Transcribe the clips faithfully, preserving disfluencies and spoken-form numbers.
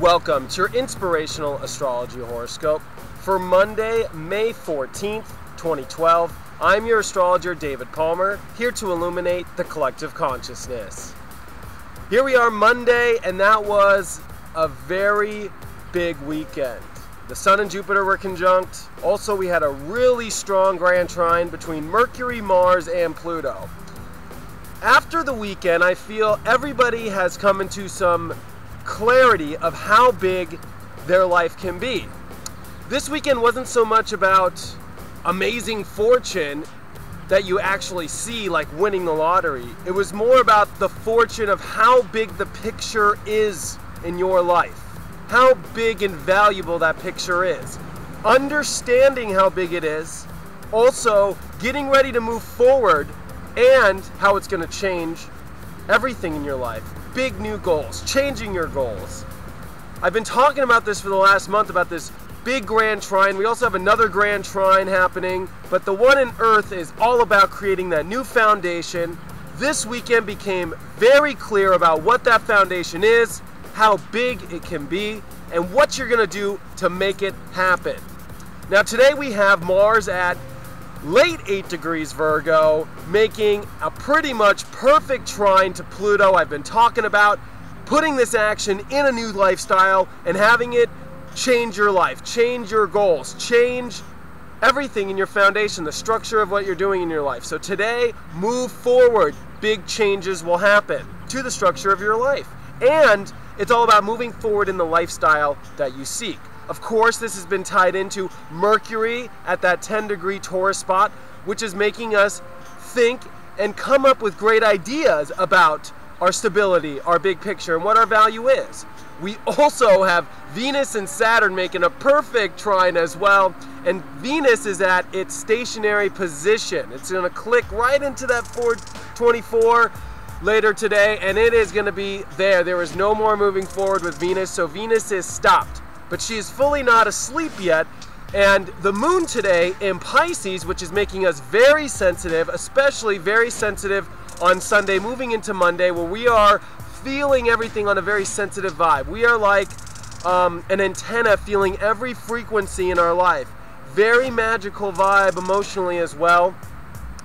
Welcome to your Inspirational Astrology Horoscope for Monday, May fourteenth, twenty twelve. I'm your astrologer, David Palmer, here to illuminate the collective consciousness. Here we are Monday, and that was a very big weekend. The Sun and Jupiter were conjunct. Also, we had a really strong grand trine between Mercury, Mars, and Pluto. After the weekend, I feel everybody has come into some clarity of how big their life can be. This weekend wasn't so much about amazing fortune that you actually see, like winning the lottery. It was more about the fortune of how big the picture is in your life, how big and valuable that picture is. Understanding how big it is, also getting ready to move forward and how it's going to change everything in your life. Big new goals, changing your goals. I've been talking about this for the last month, about this big grand trine. We also have another grand trine happening, but the one in Earth is all about creating that new foundation. This weekend became very clear about what that foundation is, how big it can be, and what you're gonna do to make it happen. Now today we have Mars at late eight degrees Virgo, making a pretty much perfect trine to Pluto. I've been talking about putting this action in a new lifestyle and having it change your life, change your goals, change everything in your foundation, the structure of what you're doing in your life. So today, move forward. Big changes will happen to the structure of your life. And it's all about moving forward in the lifestyle that you seek. Of course, this has been tied into Mercury at that ten degree Taurus spot, which is making us think and come up with great ideas about our stability, our big picture, and what our value is. We also have Venus and Saturn making a perfect trine as well, and Venus is at its stationary position. It's gonna click right into that four twenty-four later today, and it is gonna be there. There is no more moving forward with Venus, so Venus is stopped. But she is fully not asleep yet, and the moon today in Pisces, which is making us very sensitive, especially very sensitive on Sunday, moving into Monday, where we are feeling everything on a very sensitive vibe. We are like um, an antenna feeling every frequency in our life. Very magical vibe emotionally as well,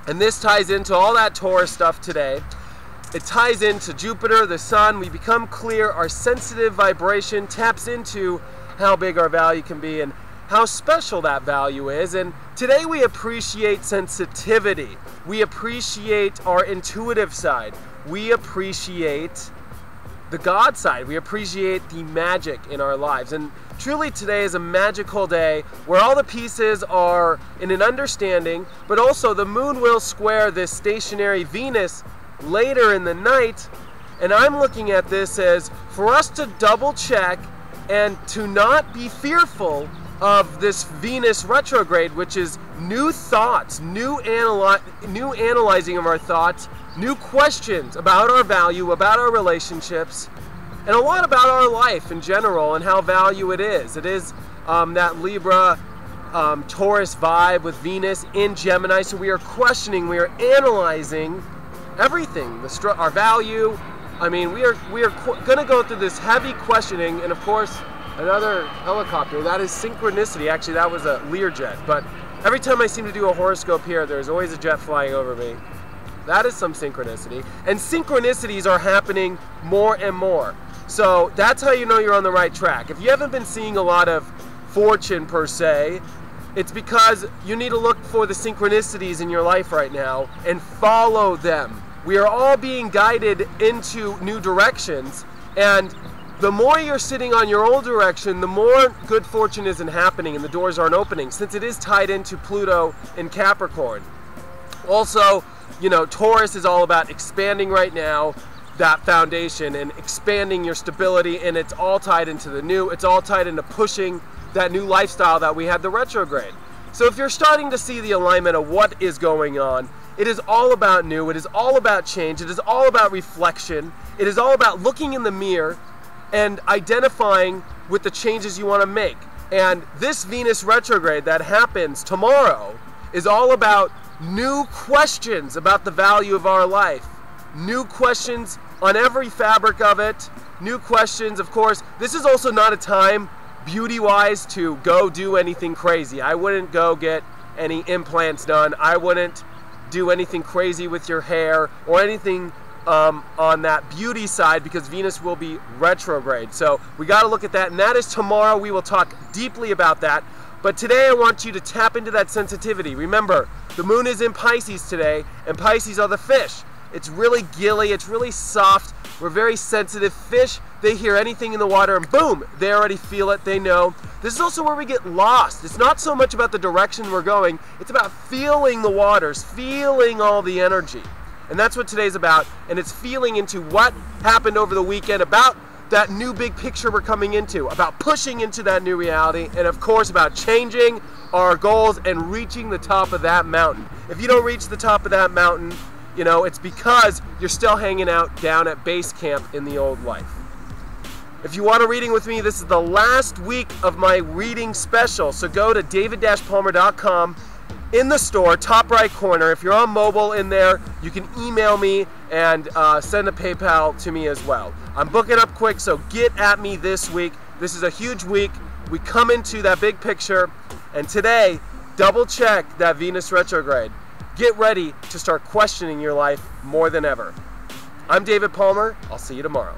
and this ties into all that Taurus stuff today. It ties into Jupiter, the Sun. We become clear. Our sensitive vibration taps into how big our value can be and how special that value is. And today we appreciate sensitivity. We appreciate our intuitive side. We appreciate the God side. We appreciate the magic in our lives. And truly today is a magical day where all the pieces are in an understanding, but also the moon will square this stationary Venus later in the night. And I'm looking at this as for us to double check and to not be fearful of this Venus retrograde, which is new thoughts, new, analy new analyzing of our thoughts, new questions about our value, about our relationships, and a lot about our life in general and how value it is. It is um, that Libra um, Taurus vibe with Venus in Gemini, so we are questioning, we are analyzing everything, the stru our value. I mean, we are we are going to go through this heavy questioning, and of course, another helicopter. That is synchronicity. Actually, that was a Learjet. But every time I seem to do a horoscope here, there's always a jet flying over me. That is some synchronicity. And synchronicities are happening more and more. So that's how you know you're on the right track. If you haven't been seeing a lot of fortune per se, it's because you need to look for the synchronicities in your life right now and follow them. We are all being guided into new directions, and the more you're sitting on your old direction, the more good fortune isn't happening and the doors aren't opening, since it is tied into Pluto in Capricorn. Also, you know, Taurus is all about expanding right now, that foundation, and expanding your stability, and it's all tied into the new, it's all tied into pushing that new lifestyle that we had the retrograde. So if you're starting to see the alignment of what is going on, it is all about new, it is all about change, it is all about reflection, it is all about looking in the mirror and identifying with the changes you want to make. And this Venus retrograde that happens tomorrow is all about new questions about the value of our life, new questions on every fabric of it, new questions, of course. This is also not a time, beauty-wise, to go do anything crazy. I wouldn't go get any implants done. I wouldn't do anything crazy with your hair or anything um, on that beauty side, because Venus will be retrograde. So we got to look at that, and that is tomorrow. We will talk deeply about that. But today I want you to tap into that sensitivity. Remember, the moon is in Pisces today, and Pisces are the fish. It's really gilly, it's really soft. We're very sensitive fish. They hear anything in the water and boom, they already feel it, they know. This is also where we get lost. It's not so much about the direction we're going, it's about feeling the waters, feeling all the energy. And that's what today's about, and it's feeling into what happened over the weekend, about that new big picture we're coming into, about pushing into that new reality, and of course about changing our goals and reaching the top of that mountain. If you don't reach the top of that mountain, you know, it's because you're still hanging out down at base camp in the old life. If you want a reading with me, this is the last week of my reading special. So go to david palmer dot com in the store, top right corner. If you're on mobile in there, you can email me and uh, send a PayPal to me as well. I'm booking up quick, so get at me this week. This is a huge week. We come into that big picture, and today, double check that Venus retrograde. Get ready to start questioning your life more than ever. I'm David Palmer. I'll see you tomorrow.